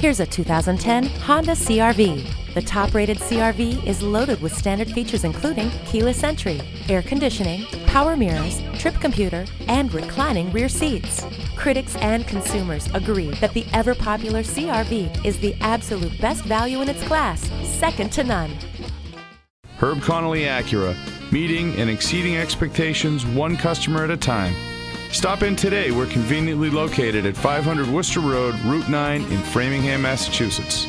Here's a 2010 Honda CR-V. The top-rated CR-V is loaded with standard features including keyless entry, air conditioning, power mirrors, trip computer, and reclining rear seats. Critics and consumers agree that the ever-popular CR-V is the absolute best value in its class, second to none. Herb Connolly Acura, meeting and exceeding expectations one customer at a time. Stop in today. We're conveniently located at 500 Worcester Road, Route 9 in Framingham, Massachusetts.